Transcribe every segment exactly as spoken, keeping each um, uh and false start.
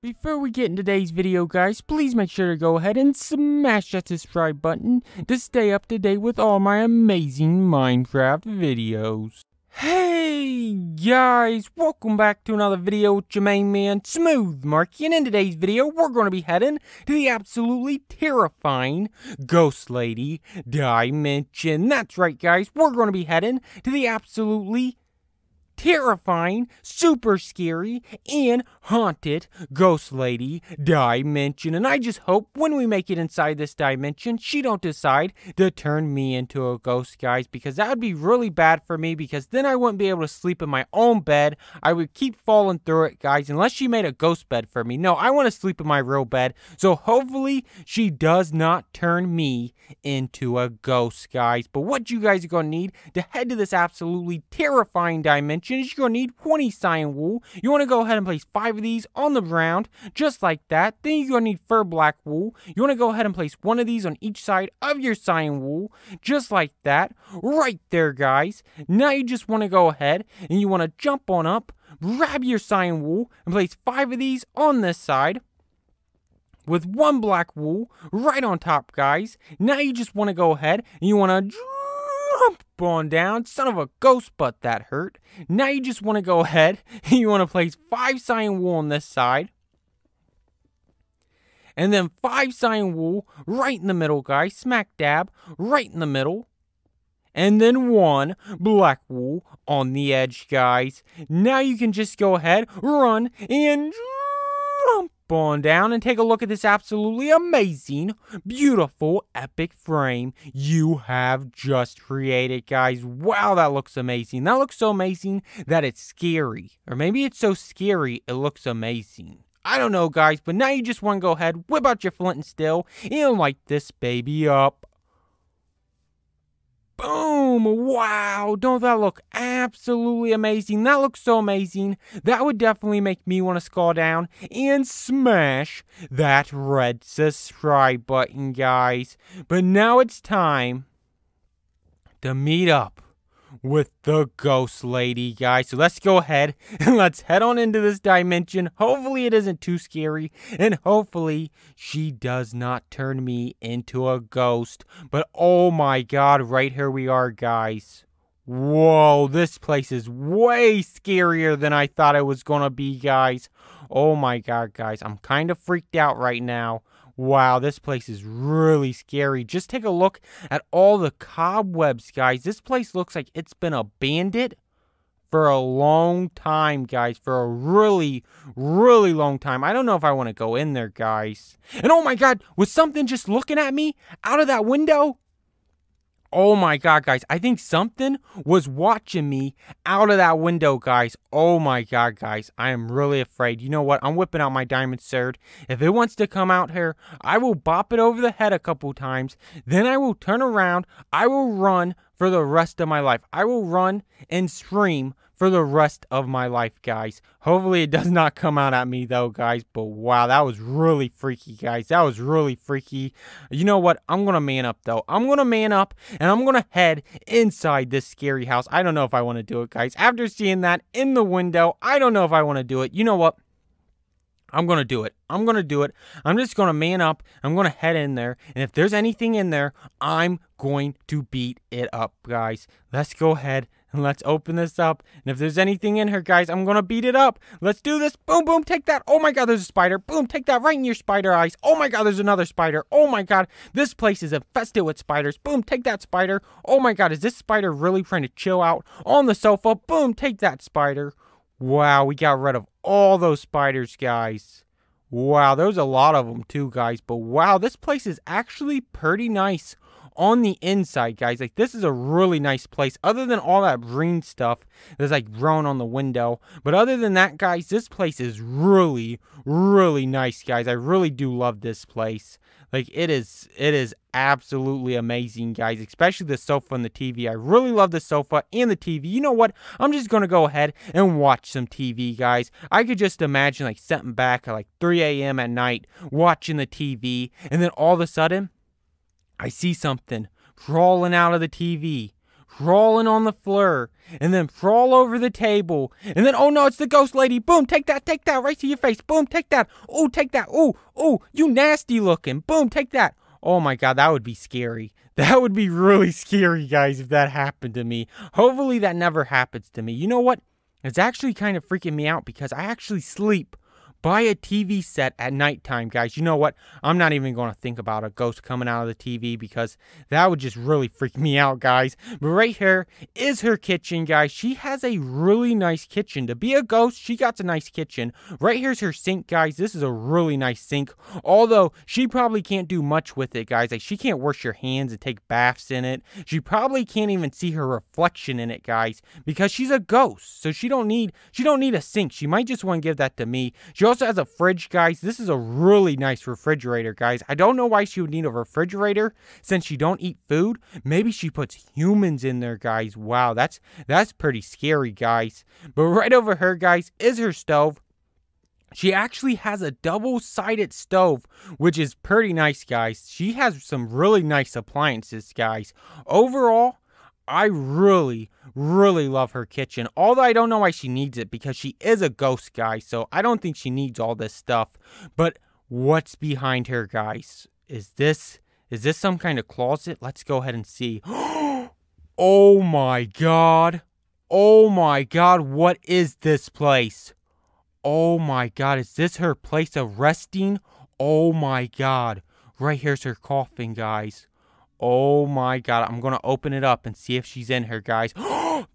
Before we get into today's video, guys, please make sure to go ahead and smash that subscribe button to stay up to date with all my amazing Minecraft videos. Hey guys, welcome back to another video with your main man SmoothMarky, and in today's video we're going to be heading to the absolutely terrifying Ghost Lady Dimension. That's right guys, we're going to be heading to the absolutely terrifying, super scary, and haunted Ghost Lady Dimension. And I just hope when we make it inside this dimension, she don't decide to turn me into a ghost, guys, because that would be really bad for me, because then I wouldn't be able to sleep in my own bed. I would keep falling through it, guys, unless she made a ghost bed for me. No, I want to sleep in my real bed. So hopefully she does not turn me into a ghost, guys. But what you guys are going to need to head to this absolutely terrifying dimension, you're going to need twenty cyan wool. You want to go ahead and place five of these on the ground, just like that. Then you're going to need fur black wool. You want to go ahead and place one of these on each side of your cyan wool, just like that. Right there, guys. Now you just want to go ahead and you want to jump on up, grab your cyan wool, and place five of these on this side, with one black wool right on top, guys. Now you just want to go ahead and you want to jump on down. Son of a ghost, but that hurt. Now you just want to go ahead and you want to place five cyan wool on this side, and then five cyan wool right in the middle, guys, smack dab right in the middle, and then one black wool on the edge, guys. Now you can just go ahead, run, and jump on down and take a look at this absolutely amazing, beautiful, epic frame you have just created, guys. Wow, that looks amazing. That looks so amazing that it's scary. Or maybe it's so scary it looks amazing. I don't know, guys, but now you just want to go ahead, whip out your flint and steel, and light this baby up. Boom! Wow! Don't that look absolutely amazing? That looks so amazing. That would definitely make me want to scroll down and smash that red subscribe button, guys. But now it's time to meet up with the Ghost Lady, guys. So let's go ahead and let's head on into this dimension. Hopefully it isn't too scary, and hopefully she does not turn me into a ghost. But oh my god, right here we are, guys. Whoa, this place is way scarier than I thought it was gonna be, guys. Oh my god, guys, I'm kind of freaked out right now. Wow, this place is really scary. Just take a look at all the cobwebs, guys. This place looks like it's been abandoned for a long time, guys. For a really, really long time. I don't know if I want to go in there, guys. And oh my god, was something just looking at me out of that window? Oh my god, guys, I think something was watching me out of that window, guys. Oh my god, guys, I am really afraid. You know what? I'm whipping out my diamond sword. If it wants to come out here, I will bop it over the head a couple times. Then I will turn around. I will run for the rest of my life. I will run and scream for the rest of my life, guys. Hopefully it does not come out at me though, guys. But wow, that was really freaky, guys. That was really freaky. You know what? I'm gonna man up though. I'm gonna man up and I'm gonna head inside this scary house. I don't know if I want to do it, guys. After seeing that in the window, I don't know if I want to do it. You know what? I'm gonna do it. I'm gonna do it. I'm just gonna man up. I'm gonna head in there, and if there's anything in there, I'm going to beat it up, guys. Let's go ahead and let's open this up. And if there's anything in here, guys, I'm gonna beat it up. Let's do this. Boom, boom, take that. Oh my god, there's a spider. Boom, take that right in your spider eyes. Oh my god, there's another spider. Oh my god, this place is infested with spiders. Boom, take that spider. Oh my god, is this spider really trying to chill out on the sofa? Boom, take that spider. Wow, we got rid of all those spiders, guys. Wow, there's a lot of them too, guys. But wow, this place is actually pretty nice on the inside, guys. Like, this is a really nice place, other than all that green stuff that's like grown on the window. But other than that, guys, this place is really, really nice, guys. I really do love this place. Like, it is it is absolutely amazing, guys, especially the sofa and the T V. I really love the sofa and the T V. You know what? I'm just going to go ahead and watch some T V, guys. I could just imagine, like, sitting back at, like, three A M at night, watching the T V, and then all of a sudden I see something crawling out of the T V, crawling on the floor, and then crawl over the table, and then, oh no, it's the ghost lady, boom, take that, take that, right to your face, boom, take that, oh, take that, oh, oh, you nasty looking, boom, take that. Oh my god, that would be scary. That would be really scary, guys, if that happened to me. Hopefully that never happens to me. You know what? It's actually kind of freaking me out because I actually sleep by a T V set at nighttime, guys. You know what? I'm not even going to think about a ghost coming out of the T V because that would just really freak me out, guys. But right here is her kitchen, guys. She has a really nice kitchen. To be a ghost, she got a nice kitchen. Right here's her sink, guys. This is a really nice sink. Although, she probably can't do much with it, guys. Like, she can't wash your hands and take baths in it. She probably can't even see her reflection in it, guys, because she's a ghost. So she don't need, she don't need a sink. She might just want to give that to me. She also has a fridge, guys. This is a really nice refrigerator, guys. I don't know why she would need a refrigerator since she don't eat food. Maybe she puts humans in there, guys. Wow, that's that's pretty scary, guys. But right over her, guys, is her stove. She actually has a double-sided stove, which is pretty nice, guys. She has some really nice appliances, guys. Overall, I really, really love her kitchen, although I don't know why she needs it because she is a ghost, guy, so I don't think she needs all this stuff. But what's behind her, guys? Is this, is this some kind of closet? Let's go ahead and see. Oh my god. Oh my god, what is this place? Oh my god, is this her place of resting? Oh my god. Right here's her coffin, guys. Oh my god, I'm gonna open it up and see if she's in here, guys.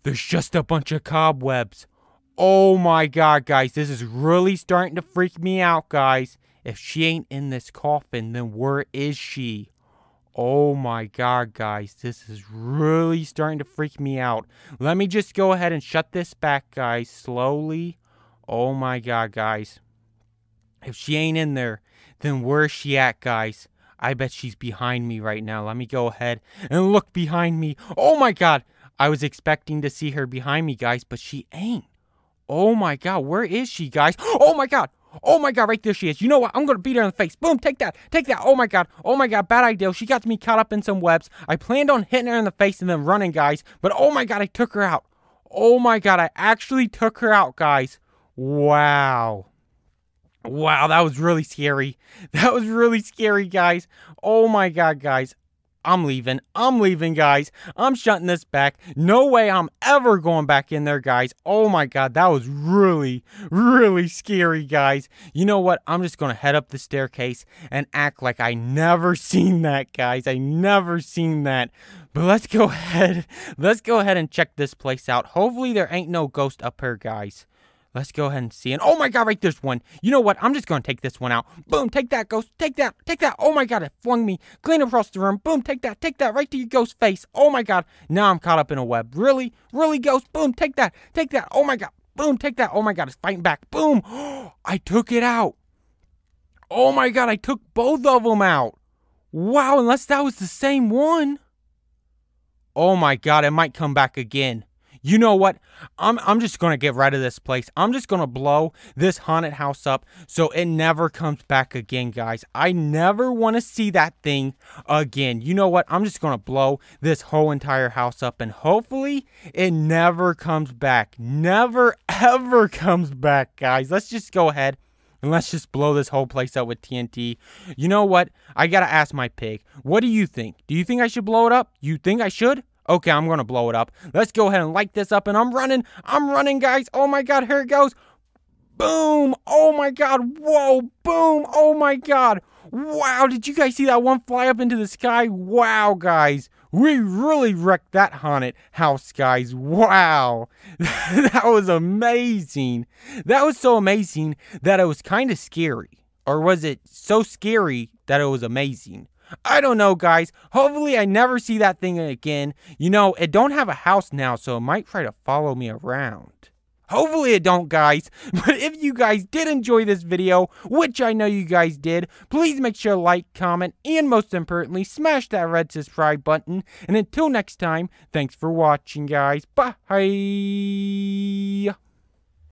There's just a bunch of cobwebs. Oh my god, guys, this is really starting to freak me out, guys. If she ain't in this coffin, then where is she? Oh my god, guys, this is really starting to freak me out. Let me just go ahead and shut this back, guys, slowly. Oh my god, guys. If she ain't in there, then where is she at, guys? I bet she's behind me right now. Let me go ahead and look behind me. Oh my god. I was expecting to see her behind me, guys, but she ain't. Oh my god. Where is she, guys? Oh my god. Oh my god. Right there she is. You know what? I'm going to beat her in the face. Boom. Take that. Take that. Oh my god. Oh my god. Bad idea. She got me caught up in some webs. I planned on hitting her in the face and then running, guys, but oh my god. I took her out. Oh my god. I actually took her out, guys. Wow. Wow, that was really scary. That was really scary, guys. Oh my god, guys. I'm leaving. I'm leaving, guys. I'm shutting this back. No way I'm ever going back in there, guys. Oh my god, that was really, really scary, guys. You know what? I'm just going to head up the staircase and act like I never seen that, guys. I never seen that. But let's go ahead. Let's go ahead and check this place out. Hopefully there ain't no ghost up here, guys. Let's go ahead and see. And oh my god, right there's one. You know what? I'm just going to take this one out. Boom, take that, ghost. Take that. Take that. Oh my god, it flung me clean across the room. Boom, take that. Take that right to your ghost face. Oh my god. Now I'm caught up in a web. Really? Really, ghost? Boom, take that. Take that. Oh my god. Boom, take that. Oh my god, it's fighting back. Boom. I took it out. Oh my god, I took both of them out. Wow, unless that was the same one. Oh my god, it might come back again. You know what? I'm, I'm just going to get rid of this place. I'm just going to blow this haunted house up so it never comes back again, guys. I never want to see that thing again. You know what? I'm just going to blow this whole entire house up, and hopefully it never comes back. Never, ever comes back, guys. Let's just go ahead and let's just blow this whole place up with T N T. You know what? I got to ask my pig. What do you think? Do you think I should blow it up? You think I should? Okay, I'm going to blow it up. Let's go ahead and light this up, and I'm running. I'm running, guys. Oh, my God. Here it goes. Boom. Oh, my God. Whoa. Boom. Oh, my God. Wow. Did you guys see that one fly up into the sky? Wow, guys. We really wrecked that haunted house, guys. Wow. That was amazing. That was so amazing that it was kind of scary. Or was it so scary that it was amazing? I don't know, guys. Hopefully I never see that thing again. You know, it don't have a house now, so it might try to follow me around. Hopefully it don't, guys. But if you guys did enjoy this video, which I know you guys did, please make sure to like, comment, and most importantly, smash that red subscribe button. And until next time, thanks for watching, guys. Bye.